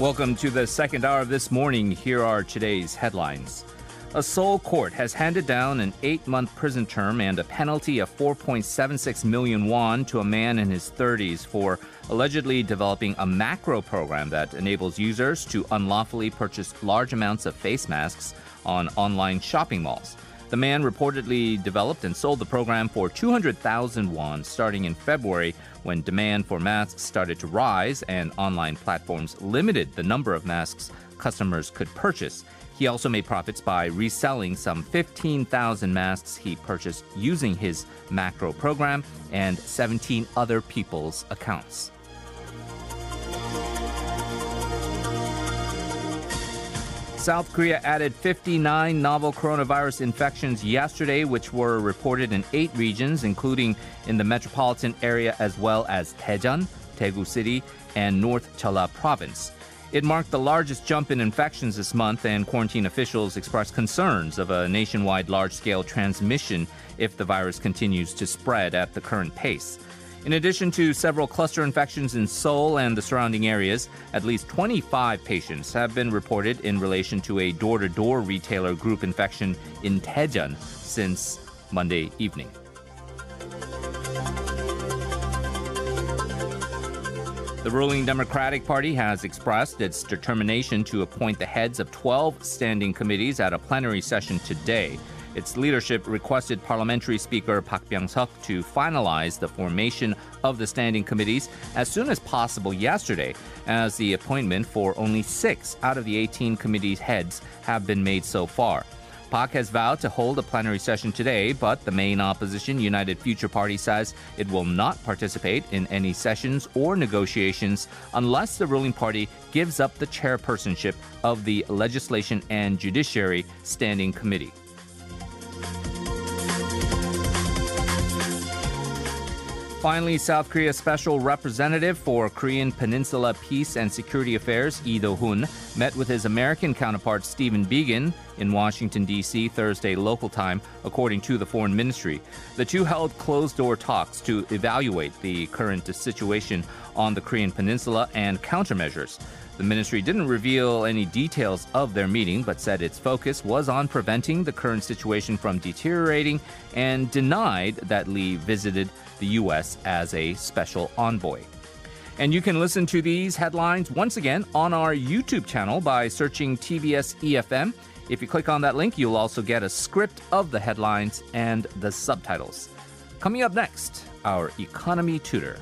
Welcome to the second hour of This Morning. Here are today's headlines. A Seoul court has handed down an 8-month prison term and a penalty of 4.76 million won to a man in his 30s for allegedly developing a macro program that enables users to unlawfully purchase large amounts of face masks on online shopping malls. The man reportedly developed and sold the program for 200,000 won starting in February, when demand for masks started to rise and online platforms limited the number of masks customers could purchase. He also made profits by reselling some 15,000 masks he purchased using his macro program and 17 other people's accounts. South Korea added 59 novel coronavirus infections yesterday, which were reported in 8 regions, including in the metropolitan area as well as Daejeon, Daegu City, and North Jeolla Province. It marked the largest jump in infections this month, and quarantine officials expressed concerns of a nationwide large-scale transmission if the virus continues to spread at the current pace. In addition to several cluster infections in Seoul and the surrounding areas, at least 25 patients have been reported in relation to a door-to-door retailer group infection in Daejeon since Monday evening. The ruling Democratic Party has expressed its determination to appoint the heads of 12 standing committees at a plenary session today. Its leadership requested Parliamentary Speaker Pak Byung-seok to finalize the formation of the standing committees as soon as possible yesterday, as the appointment for only 6 out of the 18 committees' heads have been made so far. Pak has vowed to hold a plenary session today, but the main opposition United Future Party says it will not participate in any sessions or negotiations unless the ruling party gives up the chairpersonship of the Legislation and Judiciary Standing Committee. Finally, South Korea's Special Representative for Korean Peninsula Peace and Security Affairs, Lee Do-hoon, met with his American counterpart Stephen Biegun in Washington, D.C. Thursday local time, according to the Foreign Ministry. The two held closed-door talks to evaluate the current situation on the Korean Peninsula and countermeasures. The ministry didn't reveal any details of their meeting, but said its focus was on preventing the current situation from deteriorating, and denied that Lee visited the U.S. as a special envoy. And you can listen to these headlines once again on our YouTube channel by searching TBS eFM. If you click on that link, you'll also get a script of the headlines and the subtitles. Coming up next, our economy tutor.